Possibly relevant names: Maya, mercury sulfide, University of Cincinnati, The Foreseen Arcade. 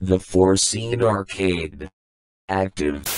The Foreseen Arcade. Active.